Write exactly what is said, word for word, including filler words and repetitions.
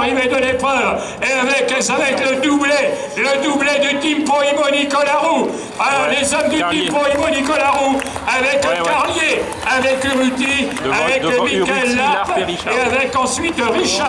l'arrivée de l'épreuve, et avec, avec le doublé, le doublé du Team Pro Immo Nicolas Roux. Alors ouais, les hommes du Carlier. Team Pro Immo Nicolas Roux, avec ouais, Carlier, ouais. avec Urruty, avec Mickaël Larpe, et avec ensuite Richard.